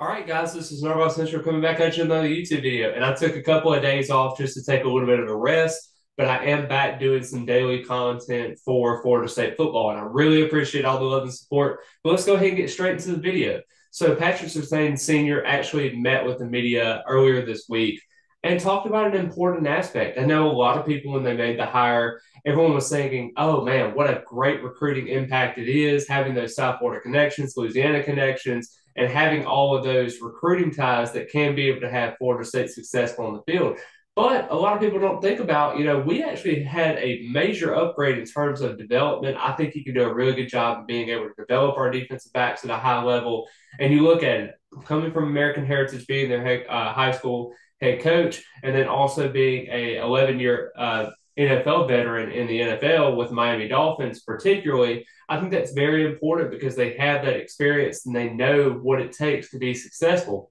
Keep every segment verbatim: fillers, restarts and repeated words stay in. All right, guys, this is Norvell Central coming back at you with another YouTube video. And I took a couple of days off just to take a little bit of a rest, but I am back doing some daily content for Florida State football. And I really appreciate all the love and support. But let's go ahead and get straight into the video. So Patrick Surtain Senior actually met with the media earlier this week and talked about an important aspect. I know a lot of people, when they made the hire, everyone was thinking, oh, man, what a great recruiting impact it is, having those South Florida connections, Louisiana connections, and having all of those recruiting ties that can be able to have Florida State successful on the field. But a lot of people don't think about, you know, we actually had a major upgrade in terms of development. I think he can do a really good job of being able to develop our defensive backs at a high level. And you look at it, coming from American Heritage, being their head, uh, high school head coach, and then also being a eleven-year uh, N F L veteran in the N F L with Miami Dolphins particularly, I think that's very important because they have that experience and they know what it takes to be successful.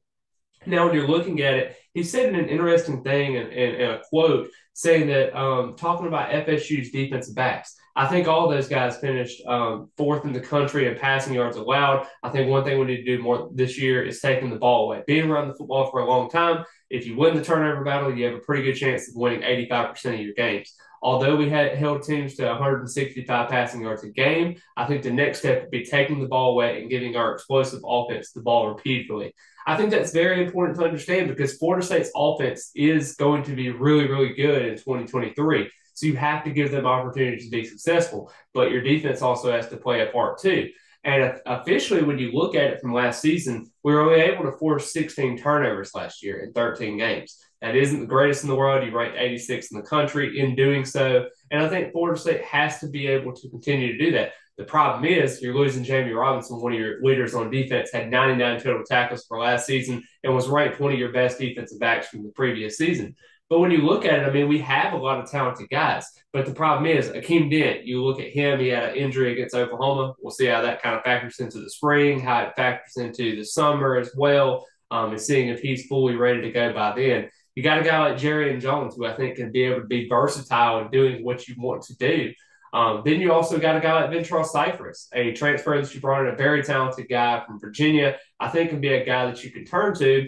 Now, when you're looking at it, he said an interesting thing in, in, in a quote saying that um, talking about F S U's defensive backs, I think all those guys finished um, fourth in the country in passing yards allowed. I think one thing we need to do more this year is taking the ball away. Being around the football for a long time, if you win the turnover battle, you have a pretty good chance of winning eighty-five percent of your games. Although we had held teams to one hundred sixty-five passing yards a game, I think the next step would be taking the ball away and giving our explosive offense the ball repeatedly. I think that's very important to understand because Florida State's offense is going to be really, really good in twenty twenty-three. So you have to give them opportunities to be successful, but your defense also has to play a part too. And officially, when you look at it from last season, we were only able to force sixteen turnovers last year in thirteen games. That isn't the greatest in the world. You ranked eighty-sixth in the country in doing so. And I think Florida State has to be able to continue to do that. The problem is you're losing Jamie Robinson, one of your leaders on defense, had ninety-nine total tackles for last season and was ranked one of your best defensive backs from the previous season. But when you look at it, I mean, we have a lot of talented guys. But the problem is Akeem Dent, you look at him, he had an injury against Oklahoma. We'll see how that kind of factors into the spring, how it factors into the summer as well, um, and seeing if he's fully ready to go by then. You got a guy like Jarrian Jones, who I think can be able to be versatile in doing what you want to do. Um, then you also got a guy like Ventraos Cyprus, a transfer that you brought in, a very talented guy from Virginia. I think can be a guy that you can turn to.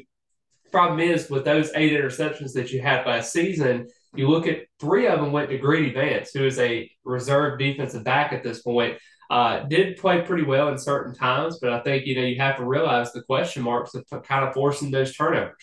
Problem is, with those eight interceptions that you had last season, you look at three of them went to Greedy Vance, who is a reserve defensive back at this point. Uh, did play pretty well in certain times, but I think you know you have to realize the question marks of kind of forcing those turnovers.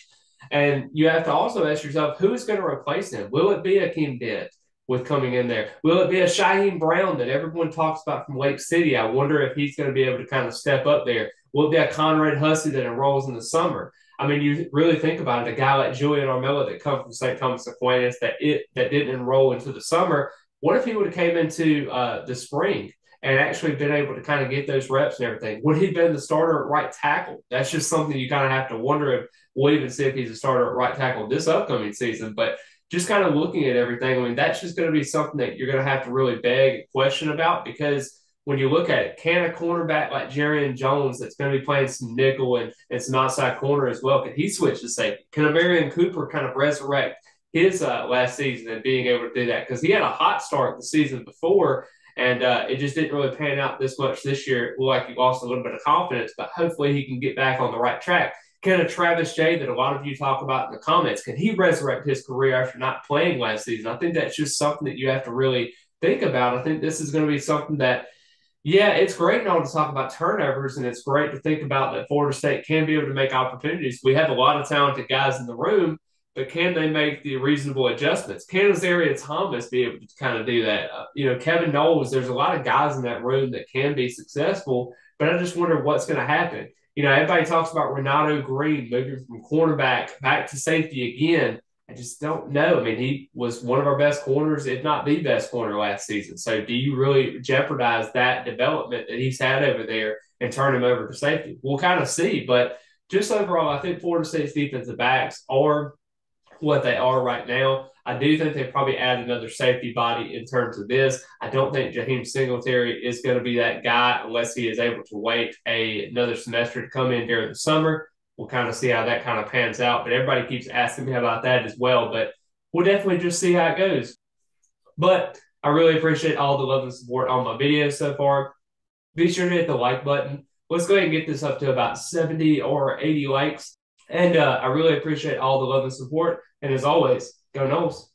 And you have to also ask yourself, who is going to replace him? Will it be Akeem Dent with coming in there? Will it be a Shaheen Brown that everyone talks about from Lake City? I wonder if he's going to be able to kind of step up there. Will it be a Conrad Hussey that enrolls in the summer? I mean, you really think about it, a guy like Julian Armella that comes from Saint Thomas Aquinas that it that didn't enroll into the summer. What if he would have came into uh, the spring and actually been able to kind of get those reps and everything? Would he have been the starter at right tackle? That's just something you kind of have to wonder if we'll even see if he's a starter at right tackle this upcoming season. But just kind of looking at everything, I mean, that's just going to be something that you're going to have to really beg and question about because when you look at it, can a cornerback like Jarrian Jones that's going to be playing some nickel and, and some outside corner as well, can he switch to safety? Can Marion Cooper kind of resurrect his uh, last season and being able to do that? Because he had a hot start the season before, and uh, it just didn't really pan out this much this year. It looked like he lost a little bit of confidence, but hopefully he can get back on the right track. Can a Travis Jay that a lot of you talk about in the comments, can he resurrect his career after not playing last season? I think that's just something that you have to really think about. I think this is going to be something that, yeah, it's great and all to talk about turnovers, and it's great to think about that Florida State can be able to make opportunities. We have a lot of talented guys in the room, but can they make the reasonable adjustments? Can area's Thomas be able to kind of do that? Uh, you know, Kevin Knowles, there's a lot of guys in that room that can be successful, but I just wonder what's going to happen. You know, everybody talks about Renato Green moving from cornerback back to safety again. I just don't know. I mean, he was one of our best corners, if not the best corner last season. So do you really jeopardize that development that he's had over there and turn him over to safety? We'll kind of see. But just overall, I think Florida State's defensive backs are what they are right now. I do think they probably add another safety body in terms of this. I don't think Jaheim Singletary is going to be that guy unless he is able to wait a, another semester to come in during the summer. We'll kind of see how that kind of pans out. But everybody keeps asking me about that as well. But we'll definitely just see how it goes. But I really appreciate all the love and support on my videos so far. Be sure to hit the like button. let's go ahead and get this up to about seventy or eighty likes. And uh, I really appreciate all the love and support. And as always, go Knowles.